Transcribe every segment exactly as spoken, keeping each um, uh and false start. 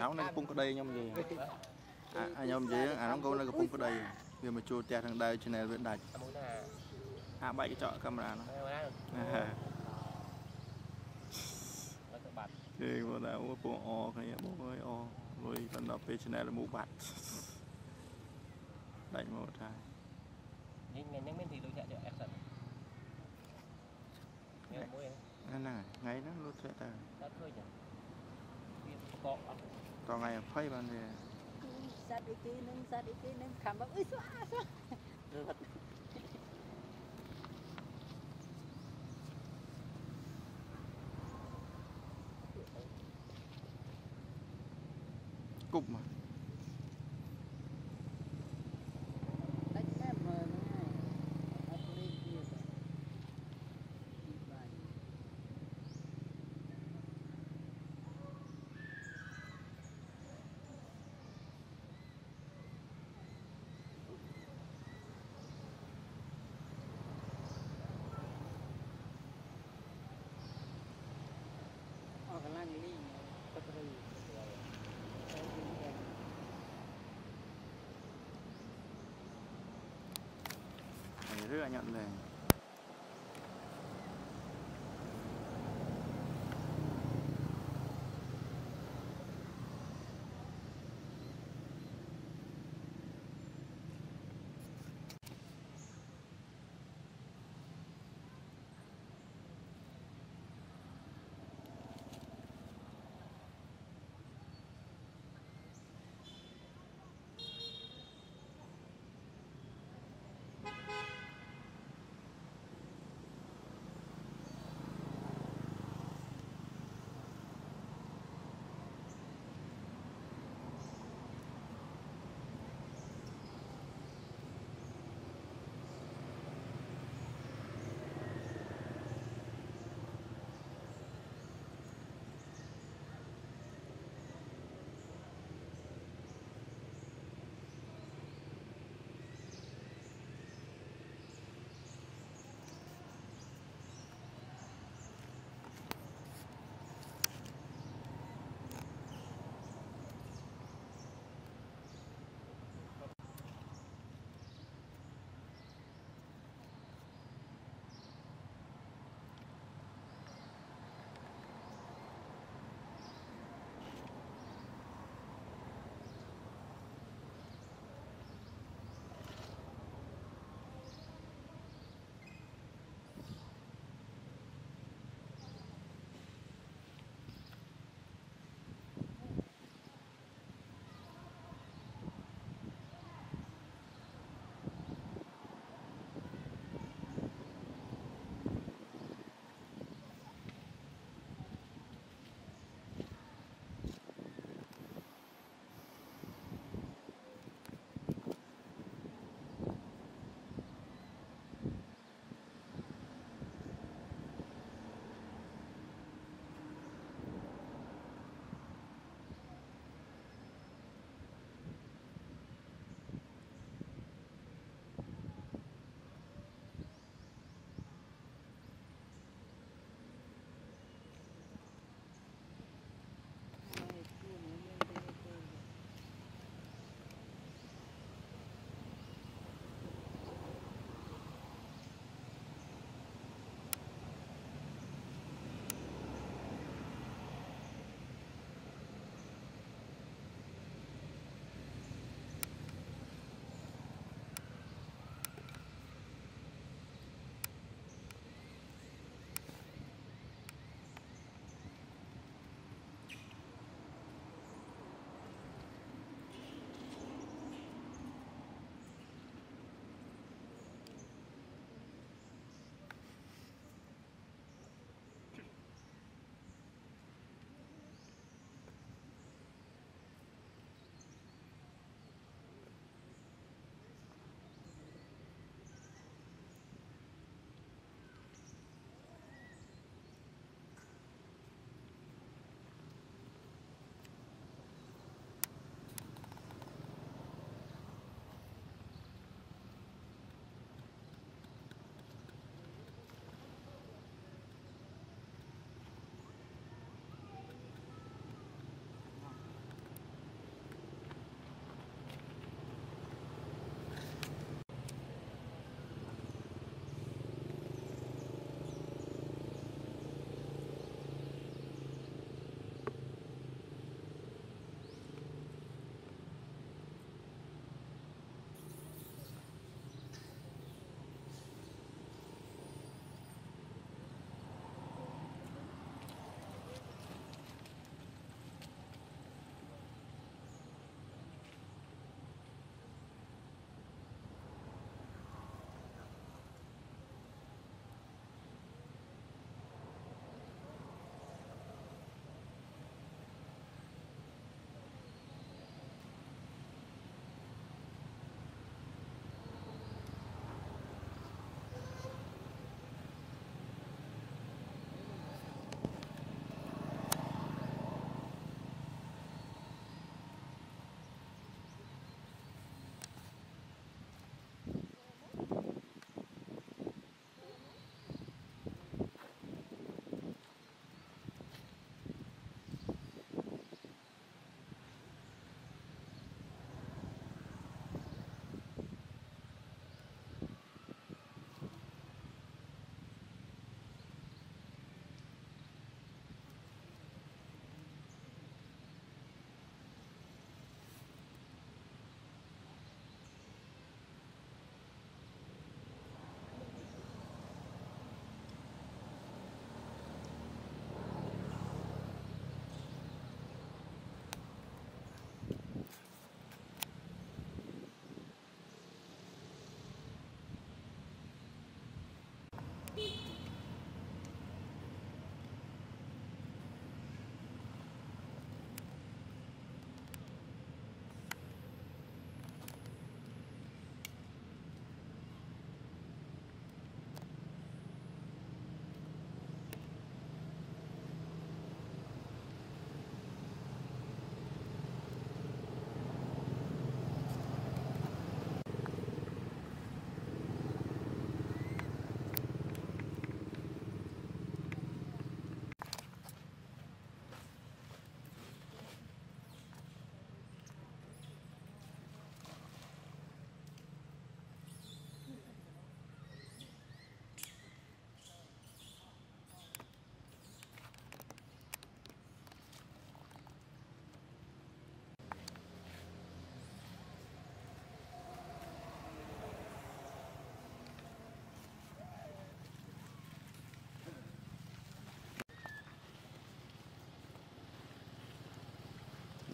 áo nó cũng có đây nhom gì à nhom gì à nó câu nó cũng có đây vì mà chua tè thằng đây trên này vẫn đạch à bậy chọi camera nó thì con nào cũng buồn o cái bố ơi o rồi phần nào về trên này là mũ bạch đạch một hai ngày nhắc đến thì tôi chạy cho action này ngày nó luôn chạy ta còn ngày phơi bàn thì ra đi kia nên ra đi kia nên khám bác ơi xóa xóa cục mà rất là nhận lời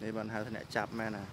นี่มันหาทะเลจับแม่นะ